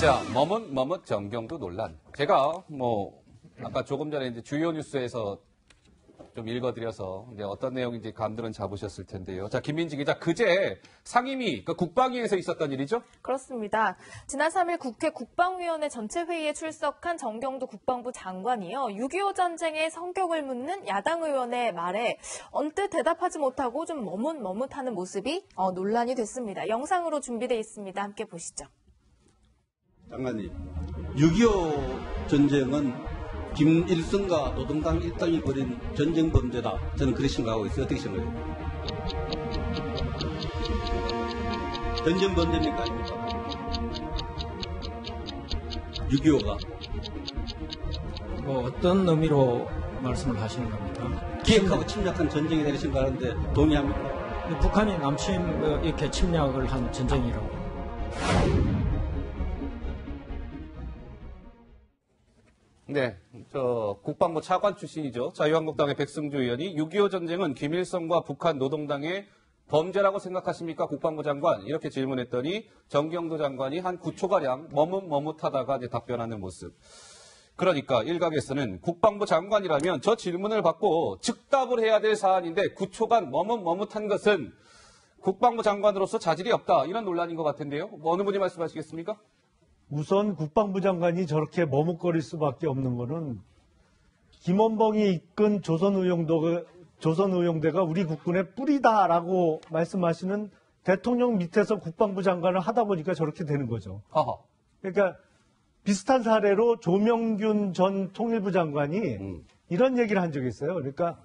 자, 머뭇머뭇 정경두 논란. 제가 뭐 아까 조금 전에 이제 주요 뉴스에서 좀 읽어드려서 이제 어떤 내용인지 감들은 잡으셨을 텐데요. 자, 김민지 기자, 그제 상임위, 그러니까 국방위에서 있었던 일이죠? 그렇습니다. 지난 3일 국회 국방위원회 전체 회의에 출석한 정경두 국방부 장관이요, 6.25 전쟁의 성격을 묻는 야당 의원의 말에 언뜻 대답하지 못하고 좀 머뭇머뭇하는 모습이 논란이 됐습니다. 영상으로 준비되어 있습니다. 함께 보시죠. 장관님, 6.25 전쟁은 김일성과 노동당 일당이 벌인 전쟁 범죄다. 저는 그렇게 생각하고 있어요. 어떻게 생각해요? 전쟁 범죄입니까? 6.25가 뭐 어떤 의미로 말씀을 하시는 겁니까? 기획하고 침략한 전쟁이 되는 생각하는데 동의합니까? 북한이 남침 이렇게 침략을 한 전쟁이라고. 네, 저 국방부 차관 출신이죠. 자유한국당의 백승주 의원이 6.25 전쟁은 김일성과 북한 노동당의 범죄라고 생각하십니까, 국방부 장관? 이렇게 질문했더니 정경두 장관이 한 9초가량 머뭇머뭇하다가 이제 답변하는 모습. 그러니까 일각에서는 국방부 장관이라면 저 질문을 받고 즉답을 해야 될 사안인데 9초간 머뭇머뭇한 것은 국방부 장관으로서 자질이 없다. 이런 논란인 것 같은데요. 뭐 어느 분이 말씀하시겠습니까? 우선 국방부 장관이 저렇게 머뭇거릴 수밖에 없는 것은 김원봉이 이끈 조선의용대가 우리 국군의 뿌리다라고 말씀하시는 대통령 밑에서 국방부 장관을 하다 보니까 저렇게 되는 거죠. 아하. 그러니까 비슷한 사례로 조명균 전 통일부 장관이 이런 얘기를 한 적이 있어요. 그러니까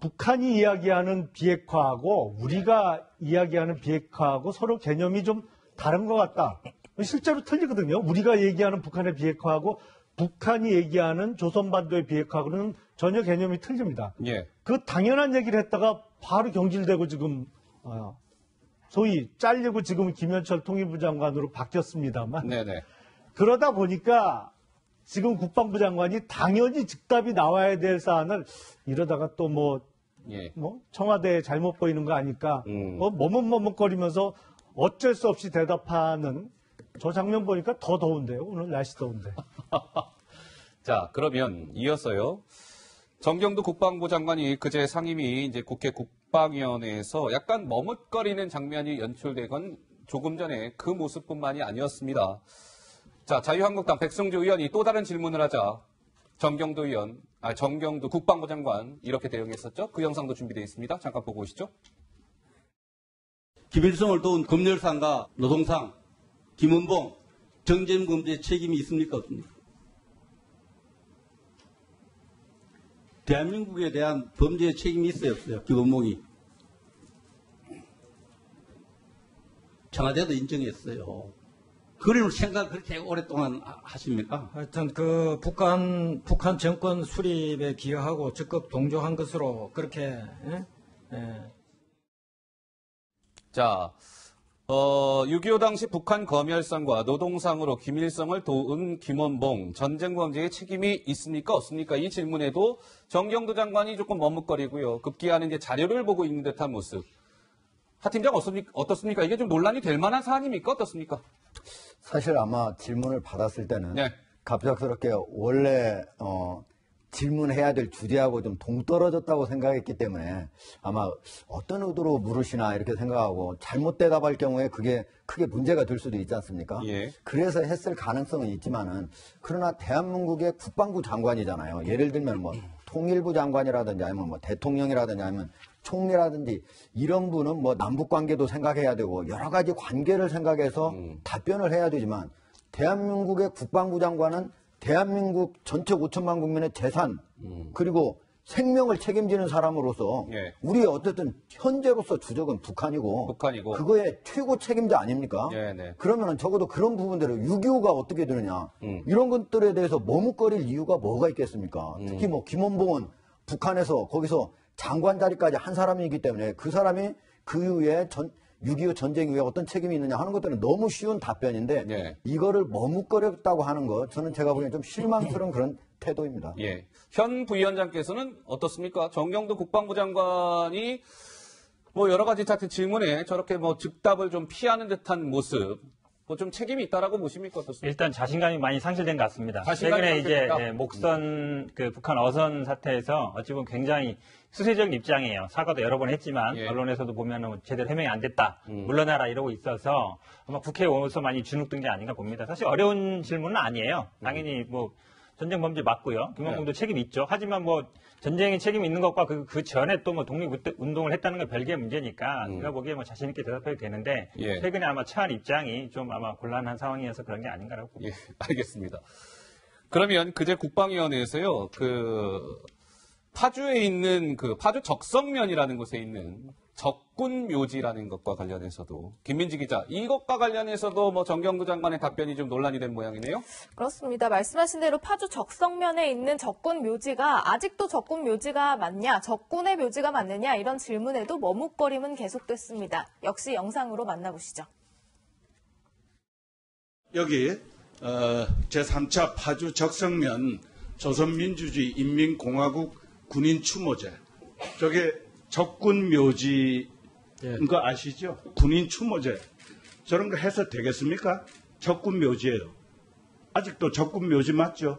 북한이 이야기하는 비핵화하고 우리가 이야기하는 비핵화하고 서로 개념이 좀 다른 것 같다. 실제로 틀리거든요. 우리가 얘기하는 북한의 비핵화하고 북한이 얘기하는 조선반도의 비핵화하고는 전혀 개념이 틀립니다. 예. 그 당연한 얘기를 했다가 바로 경질되고 지금 소위 잘리고 지금 김현철 통일부 장관으로 바뀌었습니다만 네네. 그러다 보니까 지금 국방부 장관이 당연히 즉답이 나와야 될 사안을 이러다가 또 뭐 청와대에 잘못 보이는 거 아니까 머뭇머뭇거리면서 어쩔 수 없이 대답하는 저 장면 보니까 더 더운데요. 오늘 날씨 더운데. 자, 그러면 이어서요. 정경두 국방부 장관이 그제 상임위 이제 국회 국방위원회에서 약간 머뭇거리는 장면이 연출되건 조금 전에 그 모습뿐만이 아니었습니다. 자, 자유한국당 백승주 의원이 또 다른 질문을 하자 정경두 국방부 장관 이렇게 대응했었죠. 그 영상도 준비되어 있습니다. 잠깐 보고 오시죠. 김일성을 도운 검열상과 노동상, 김원봉, 정전검죄 책임이 있습니까? 없습니까? 대한민국에 대한 범죄의 책임이 있어요? 없어요? 김원봉이. 청와대도 인정했어요. 그런 생각 그렇게 오랫동안 하십니까? 하여튼 그 북한 정권 수립에 기여하고 적극 동조한 것으로 그렇게... 자, 6.25 당시 북한 검열상과 노동상으로 김일성을 도운 김원봉, 전쟁 범죄의 책임이 있습니까? 없습니까? 이 질문에도 정경두 장관이 조금 머뭇거리고요. 급기야는 이제 자료를 보고 있는 듯한 모습. 하 팀장 어떻습니까? 이게 좀 논란이 될 만한 사안입니까? 어떻습니까? 사실 아마 질문을 받았을 때는 네. 갑작스럽게 원래 질문해야 될 주제하고 좀 동떨어졌다고 생각했기 때문에 아마 어떤 의도로 물으시나 이렇게 생각하고 잘못 대답할 경우에 그게 크게 문제가 될 수도 있지 않습니까? 예. 그래서 했을 가능성은 있지만은 그러나 대한민국의 국방부 장관이잖아요. 예를 들면 뭐 통일부 장관이라든지 아니면 뭐 대통령이라든지 아니면 총리라든지 이런 분은 뭐 남북 관계도 생각해야 되고 여러 가지 관계를 생각해서 답변을 해야 되지만 대한민국의 국방부 장관은 대한민국 전체 5천만 국민의 재산 그리고 생명을 책임지는 사람으로서 예. 우리 어쨌든 현재로서 주적은 북한이고 그거의 최고 책임자 아닙니까? 예, 네. 그러면 적어도 그런 부분들을 6.25가 어떻게 되느냐 이런 것들에 대해서 머뭇거릴 이유가 뭐가 있겠습니까? 특히 뭐 김원봉은 북한에서 거기서 장관 자리까지 한 사람이기 때문에 그 사람이 그 이후에 6.25 전쟁 이후에 어떤 책임이 있느냐 하는 것들은 너무 쉬운 답변인데 예. 이거를 머뭇거렸다고 하는 것 저는 제가 보기엔 좀 실망스러운 그런 태도입니다. 예. 현 부위원장께서는 어떻습니까? 정경두 국방부 장관이 뭐 여러 가지 질문에 저렇게 뭐 즉답을 좀 피하는 듯한 모습 뭐 좀 책임이 있다라고 보십니까? 어떻습니까? 일단 자신감이 많이 상실된 것 같습니다. 최근에 이제 목선 그 북한 어선 사태에서 어찌 보면 굉장히 수세적인 입장이에요. 사과도 여러 번 했지만 예. 언론에서도 보면은 제대로 해명이 안 됐다. 물러나라 이러고 있어서 아마 국회에 오면서 많이 주눅든 게 아닌가 봅니다. 사실 어려운 질문은 아니에요. 당연히 뭐 전쟁 범죄 맞고요. 김원봉도 네. 책임이 있죠. 하지만 뭐 전쟁에 책임이 있는 것과 그 전에 또 뭐 독립운동을 했다는 건 별개의 문제니까 제가 보기에 뭐 자신 있게 대답해도 되는데 예. 최근에 아마 처한 입장이 좀 아마 곤란한 상황이어서 그런 게 아닌가라고 봅니다. 예, 알겠습니다. 그러면 그제 국방위원회에서요. 그 파주에 있는 그 파주 적성면이라는 곳에 있는 적군 묘지라는 것과 관련해서도 김민지 기자, 이것과 관련해서도 뭐 정경두 장관의 답변이 좀 논란이 된 모양이네요. 그렇습니다. 말씀하신 대로 파주 적성면에 있는 적군 묘지가 아직도 적군 묘지가 맞냐, 적군의 묘지가 맞느냐 이런 질문에도 머뭇거림은 계속됐습니다. 역시 영상으로 만나보시죠. 여기 제3차 파주 적성면 조선민주주의 인민공화국 군인추모제, 저게 적군 묘지인 거 아시죠? 군인 추모제. 저런 거 해서 되겠습니까? 적군 묘지예요. 아직도 적군 묘지 맞죠?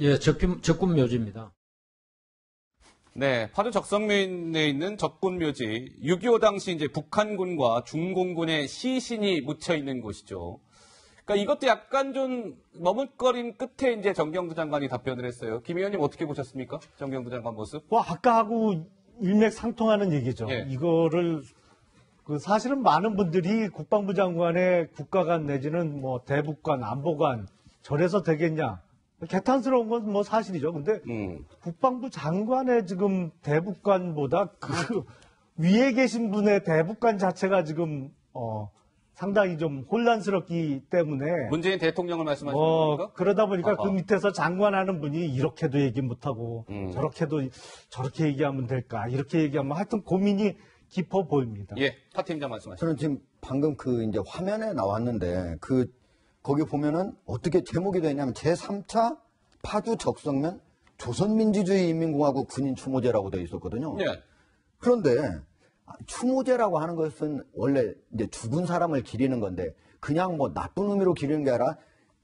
예, 적군 묘지입니다. 네, 파주 적성면에 있는 적군 묘지. 6.25 당시 이제 북한군과 중공군의 시신이 묻혀 있는 곳이죠. 그러니까 이것도 약간 좀 머뭇거림 끝에 이제 정경두 장관이 답변을 했어요. 김 의원님 어떻게 보셨습니까? 정경두 장관 모습? 뭐 아까하고 일맥상통하는 얘기죠. 예. 이거를 그 사실은 많은 분들이 국방부 장관의 국가관 내지는 뭐 대북관, 안보관 저래서 되겠냐. 개탄스러운 건 뭐 사실이죠. 근데 국방부 장관의 지금 대북관보다 그 위에 계신 분의 대북관 자체가 지금 상당히 좀 혼란스럽기 때문에 문재인 대통령을 말씀하시는 겁니까? 그러다 보니까 그 밑에서 장관하는 분이 이렇게도 얘기 못하고 저렇게도 저렇게 얘기하면 될까 이렇게 얘기하면 하여튼 고민이 깊어 보입니다. 예, 파 팀장 말씀하시죠. 저는 지금 방금 그 이제 화면에 나왔는데 그 거기 보면은 어떻게 제목이 되냐면 제3차 파주 적성면 조선민주주의 인민공화국 군인 추모제라고 되어 있었거든요. 예. 그런데 추모제라고 하는 것은 원래 이제 죽은 사람을 기리는 건데 그냥 뭐 나쁜 의미로 기리는 게 아니라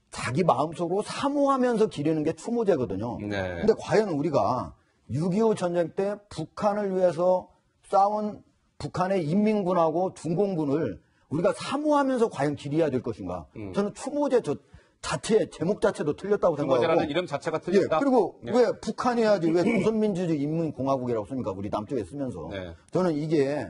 자기 마음속으로 사모하면서 기리는 게 추모제거든요. 네. 근데 과연 우리가 6.25 전쟁 때 북한을 위해서 싸운 북한의 인민군하고 중공군을 우리가 사모하면서 과연 기리해야 될 것인가. 저는 추모제 자체, 제목 자체도 틀렸다고 생각하고. 추모제라는 이름 자체가 틀렸다. 예, 그리고 네. 왜 북한이 해야지 왜 조선민주주의 인민공화국이라고 쓰니까 우리 남쪽에 쓰면서. 네. 저는 이게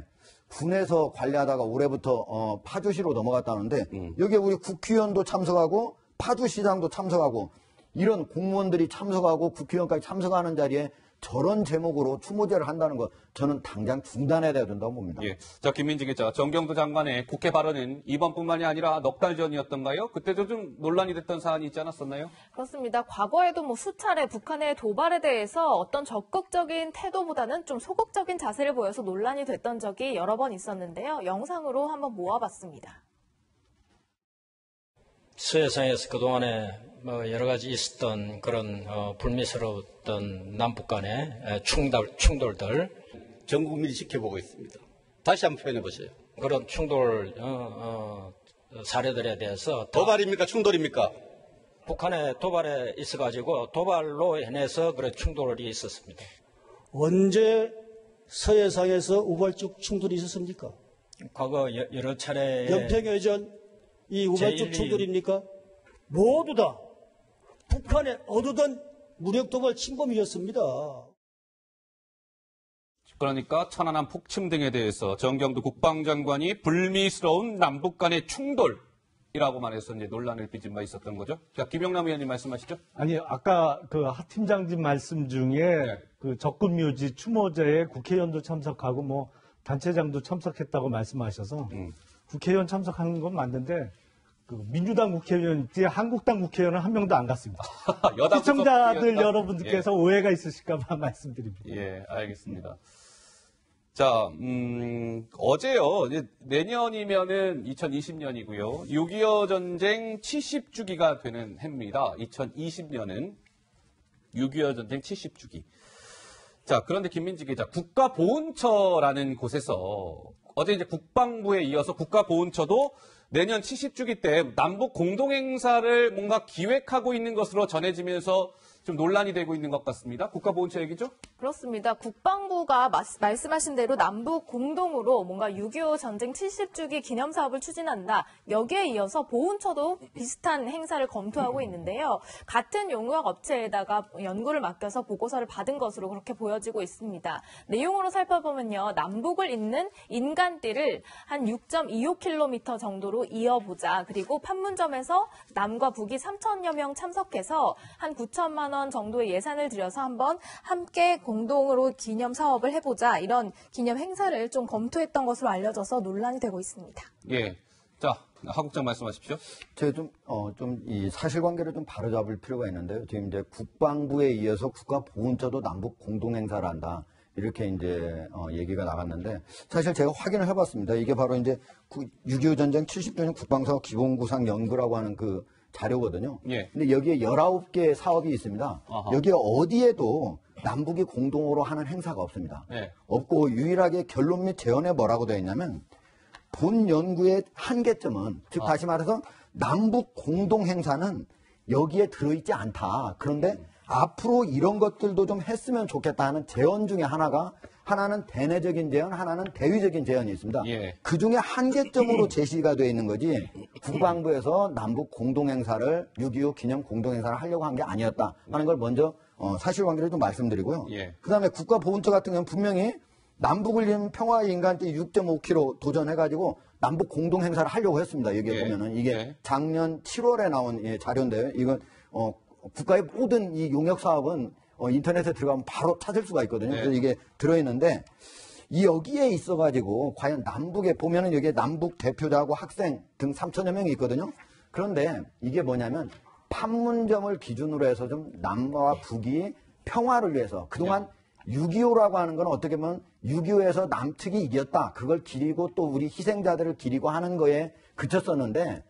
군에서 관리하다가 올해부터 파주시로 넘어갔다는데 여기에 우리 국회의원도 참석하고 파주시장도 참석하고 이런 공무원들이 참석하고 국회의원까지 참석하는 자리에 저런 제목으로 추모제를 한다는 것 저는 당장 중단해야 된다고 봅니다. 예, 저 김민지 기자, 정경두 장관의 국회 발언은 이번뿐만이 아니라 넉 달 전이었던가요? 그때도 좀 논란이 됐던 사안이 있지 않았었나요? 그렇습니다. 과거에도 뭐 수차례 북한의 도발에 대해서 어떤 적극적인 태도보다는 좀 소극적인 자세를 보여서 논란이 됐던 적이 여러 번 있었는데요. 영상으로 한번 모아봤습니다. 서해상에서 그동안에 여러 가지 있었던 그런 불미스러웠던 남북 간의 충돌들 전 국민이 지켜보고 있습니다. 다시 한번 표현해 보세요. 그런 충돌 사례들에 대해서 도발입니까? 충돌입니까? 북한의 도발에 있어가지고 도발로 인해서 그런 충돌이 있었습니다. 언제 서해상에서 우발적 충돌이 있었습니까? 과거 여러 차례 연평해전 이 우발적 충돌입니까? 모두 다 북한의 얻어든 무력도발 침범이었습니다. 그러니까 천안함 폭침 등에 대해서 정경두 국방장관이 불미스러운 남북 간의 충돌이라고만 해서 이제 논란을 빚은 바 있었던 거죠. 자, 김영남 의원님 말씀하시죠. 아니, 아까 그 하 팀장님 말씀 중에 네. 그 적군묘지 추모제에 국회의원도 참석하고 뭐 단체장도 참석했다고 말씀하셔서 국회의원 참석하는 건 맞는데 그 민주당 국회의원 뒤에 한국당 국회의원은 한 명도 안 갔습니다. 시청자들 여러분들께서 예. 오해가 있으실까봐 말씀드립니다. 예, 알겠습니다. 자, 어제요. 이제 내년이면은 2020년이고요. 6.25 전쟁 70주기가 되는 해입니다. 2020년은 6.25 전쟁 70주기. 자, 그런데 김민지 기자, 국가보훈처라는 곳에서 어제 이제 국방부에 이어서 국가보훈처도 내년 70주기 때 남북 공동행사를 뭔가 기획하고 있는 것으로 전해지면서 좀 논란이 되고 있는 것 같습니다. 국가보훈처 얘기죠? 그렇습니다. 국방부가 말씀하신 대로 남북 공동으로 뭔가 6.25 전쟁 70주기 기념 사업을 추진한다. 여기에 이어서 보훈처도 비슷한 행사를 검토하고 있는데요. 같은 용역 업체에다가 연구를 맡겨서 보고서를 받은 것으로 그렇게 보여지고 있습니다. 내용으로 살펴보면요. 남북을 잇는 인간띠를 한 6.25km 정도로 이어보자. 그리고 판문점에서 남과 북이 3천여 명 참석해서 한 9천만 원 정도의 예산을 들여서 한번 함께 공동으로 기념 사업을 해보자, 이런 기념 행사를 좀 검토했던 것으로 알려져서 논란이 되고 있습니다. 예, 자, 하 국장 말씀하십시오. 제가 좀 이 사실관계를 좀 바로잡을 필요가 있는데요. 지금 이제 국방부에 이어서 국가보훈처도 남북 공동 행사를 한다, 이렇게 이제 얘기가 나갔는데, 사실 제가 확인을 해봤습니다. 이게 바로 이제 6.25 전쟁 70주년 국방사업 기본구상 연구라고 하는 그 자료거든요. 예. 근데 여기에 19개의 사업이 있습니다. 아하. 여기에 어디에도 남북이 공동으로 하는 행사가 없습니다. 예. 없고 유일하게 결론 및 제언에 뭐라고 되어 있냐면 본 연구의 한계점은, 즉 다시 말해서 남북 공동 행사는 여기에 들어있지 않다. 그런데 앞으로 이런 것들도 좀 했으면 좋겠다 하는 제언 중에 하나는 대내적인 제언, 하나는 대외적인 제언이 있습니다. 예. 그중에 한계점으로 제시가 되어 있는 거지 국방부에서 남북 공동행사를 6.25 기념 공동행사를 하려고 한 게 아니었다 하는 걸 먼저 사실관계를 좀 말씀드리고요. 예. 그다음에 국가보훈처 같은 경우는 분명히 남북을 위한 평화의 인간띠 6.5km 도전해가지고 남북 공동행사를 하려고 했습니다. 여기에 보면은 이게 작년 7월에 나온 자료인데요. 이건 국가의 모든 이 용역 사업은 인터넷에 들어가면 바로 찾을 수가 있거든요. 그래서 이게 들어있는데, 여기에 있어가지고 과연 남북에 보면은 여기에 남북 대표자하고 학생 등 3천여 명이 있거든요. 그런데 이게 뭐냐면 판문점을 기준으로 해서 좀 남과 북이 평화를 위해서 그동안 6.25라고 하는 건 어떻게 보면 6.25에서 남측이 이겼다, 그걸 기리고 또 우리 희생자들을 기리고 하는 거에 그쳤었는데,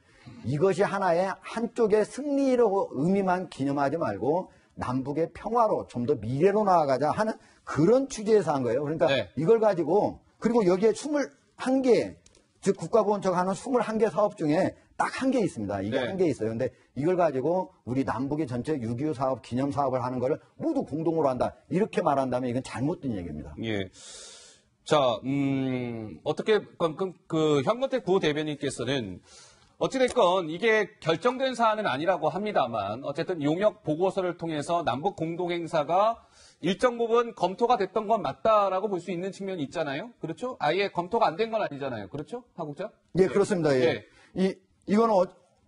이것이 하나의 한쪽의 승리로 의미만 기념하지 말고 남북의 평화로 좀 더 미래로 나아가자 하는 그런 취지에서 한 거예요. 그러니까 이걸 가지고, 그리고 여기에 21개, 즉 국가보훈처가 하는 21개 사업 중에 딱 한 개 있습니다. 이게 한 개 있어요. 근데 이걸 가지고 우리 남북이 전체 6.25 사업, 기념 사업을 하는 거를 모두 공동으로 한다, 이렇게 말한다면 이건 잘못된 얘기입니다. 예. 자, 어떻게, 그 현근택 부대변인께서는 어찌됐건 이게 결정된 사안은 아니라고 합니다만 어쨌든 용역 보고서를 통해서 남북 공동행사가 일정 부분 검토가 됐던 건 맞다라고 볼 수 있는 측면이 있잖아요. 그렇죠? 아예 검토가 안 된 건 아니잖아요. 그렇죠? 하 국장? 예, 그렇습니다. 예. 이건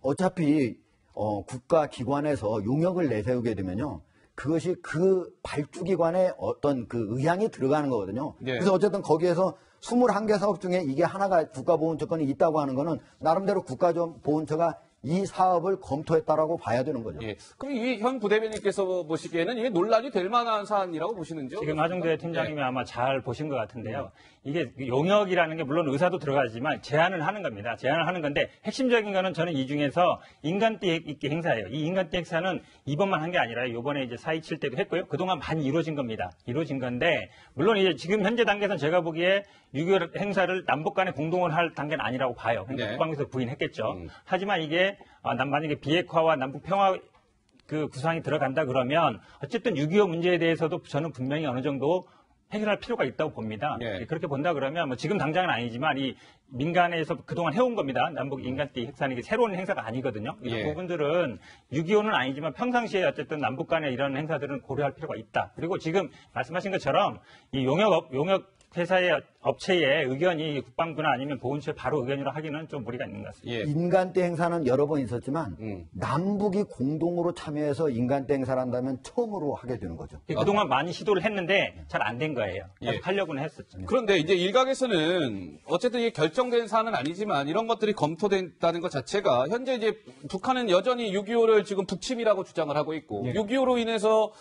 어차피 국가기관에서 용역을 내세우게 되면요. 그것이 그 발주기관의 어떤 그 의향이 들어가는 거거든요. 예. 그래서 어쨌든 거기에서 21개 사업 중에 이게 하나가 국가보훈처권이 있다고 하는 거는 나름대로 국가보훈처가 이 사업을 검토했다라고 봐야 되는 거죠. 예. 그럼 이 현 부대변인께서 보시기에는 이게 논란이 될 만한 사안이라고 보시는지요? 지금 하정대 팀장님이 아마 잘 보신 것 같은데요. 이게 용역이라는 게 물론 의사도 들어가지만 제안을 하는 겁니다. 제안을 하는 건데 핵심적인 거는 저는 이 중에서 인간띠 있게 행사예요. 이 인간띠 행사는 이번만 한 게 아니라 요번에 이제 4.27 때도 했고요. 그동안 많이 이루어진 겁니다. 이루어진 건데 물론 이제 지금 현재 단계에서는 제가 보기에 6.25 행사를 남북 간에 공동을 할 단계는 아니라고 봐요. 그러니까 국방부에서 부인했겠죠. 하지만 이게 만약에 비핵화와 남북 평화 그 구상이 들어간다 그러면 어쨌든 6.25 문제에 대해서도 저는 분명히 어느 정도 해결할 필요가 있다고 봅니다. 그렇게 본다 그러면 뭐 지금 당장은 아니지만 이 민간에서 그동안 해온 겁니다. 남북 인간띠 행사는 이게 새로운 행사가 아니거든요. 이런 부분들은 6.25는 아니지만 평상시에 어쨌든 남북 간의 이런 행사들은 고려할 필요가 있다. 그리고 지금 말씀하신 것처럼 이 용역 회사의 업체의 의견이 국방부나 아니면 보훈처의 바로 의견이라 하기는 좀 무리가 있는 것 같습니다. 인간띠 행사는 여러 번 있었지만 남북이 공동으로 참여해서 인간띠 행사를 한다면 처음으로 하게 되는 거죠. 그동안 많이 시도를 했는데 잘 안 된 거예요. 계속 하려고는 했었죠. 그런데 이제 일각에서는 어쨌든 이게 결정된 사안은 아니지만 이런 것들이 검토된다는 것 자체가 현재 이제 북한은 여전히 6.25를 지금 북침이라고 주장을 하고 있고 6.25로 인해서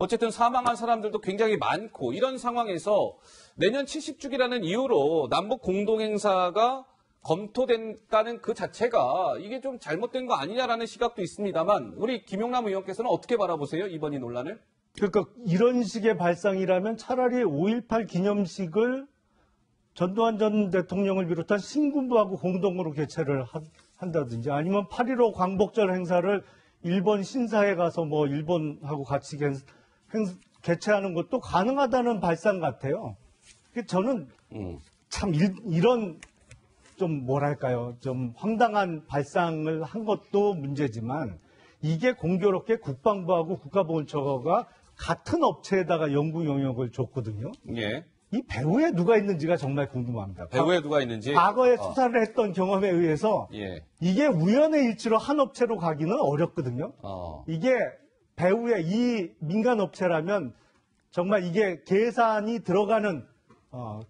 어쨌든 사망한 사람들도 굉장히 많고 이런 상황에서 내년 70주기라는 이유로 남북 공동행사가 검토된다는 그 자체가 이게 좀 잘못된 거 아니냐라는 시각도 있습니다만 우리 김용남 의원께서는 어떻게 바라보세요? 이번 이 논란을? 그러니까 이런 식의 발상이라면 차라리 5.18 기념식을 전두환 전 대통령을 비롯한 신군부하고 공동으로 개최를 한다든지 아니면 8.15 광복절 행사를 일본 신사에 가서 뭐 일본하고 같이 개최하는 것도 가능하다는 발상 같아요. 저는 참 이런 좀 뭐랄까요, 좀 황당한 발상을 한 것도 문제지만 이게 공교롭게 국방부하고 국가보훈처가 같은 업체에다가 연구 영역을 줬거든요. 예. 이 배후에 누가 있는지가 정말 궁금합니다. 배후에 누가 있는지? 과거에 수사를 했던 경험에 의해서 예. 이게 우연의 일치로 한 업체로 가기는 어렵거든요. 이게 배후에 이 민간 업체라면 정말 이게 계산이 들어가는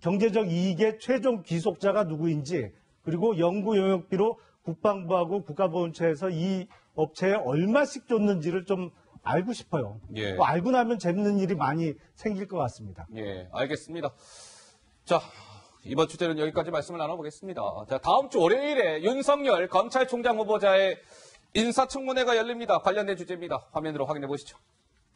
경제적 이익의 최종 귀속자가 누구인지 그리고 연구 영역비로 국방부하고 국가보훈처에서 이 업체에 얼마씩 줬는지를 좀 알고 싶어요. 예. 뭐 알고 나면 재밌는 일이 많이 생길 것 같습니다. 예, 알겠습니다. 자, 이번 주제는 여기까지 말씀을 나눠보겠습니다. 자, 다음 주 월요일에 윤석열 검찰총장 후보자의 인사청문회가 열립니다. 관련된 주제입니다. 화면으로 확인해 보시죠.